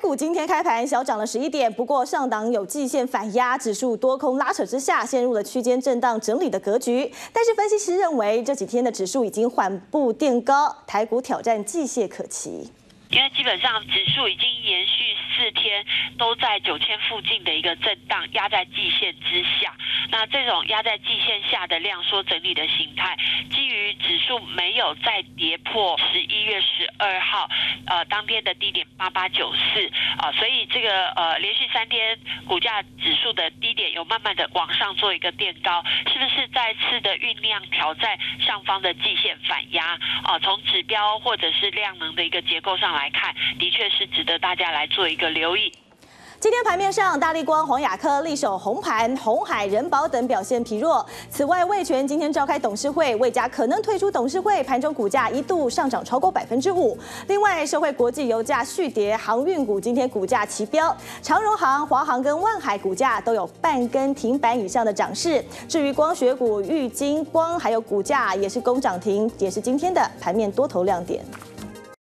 股今天开盘小涨了11点，不过上档有季线反压，指数多空拉扯之下陷入了区间震荡整理的格局。但是分析师认为，这几天的指数已经缓步垫高，台股挑战季线可期。 因为基本上指数已经延续4天都在9000附近的一个震荡，压在季线之下。那这种压在季线下的量缩整理的形态，基于指数没有再跌破11月12号当天的低点8894啊，所以这个连续3天股价指数的低点有慢慢的往上做一个垫高，是不是再次的酝酿挑战上方的季线反压啊？从指标或者是量能的一个结构上来。 来看，的确是值得大家来做一个留意。今天盘面上，大立光、宏雅科力守红盘，鸿海、仁宝等表现疲弱。此外，味全今天召开董事会，味家可能退出董事会，盘中股价一度上涨超过5%。另外，社会国际油价续跌，航运股今天股价齐飙，长荣航、华航跟万海股价都有半根停板以上的涨势。至于光学股、玉晶光还有股价也是攻涨停，也是今天的盘面多头亮点。